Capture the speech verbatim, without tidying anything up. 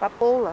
papoula.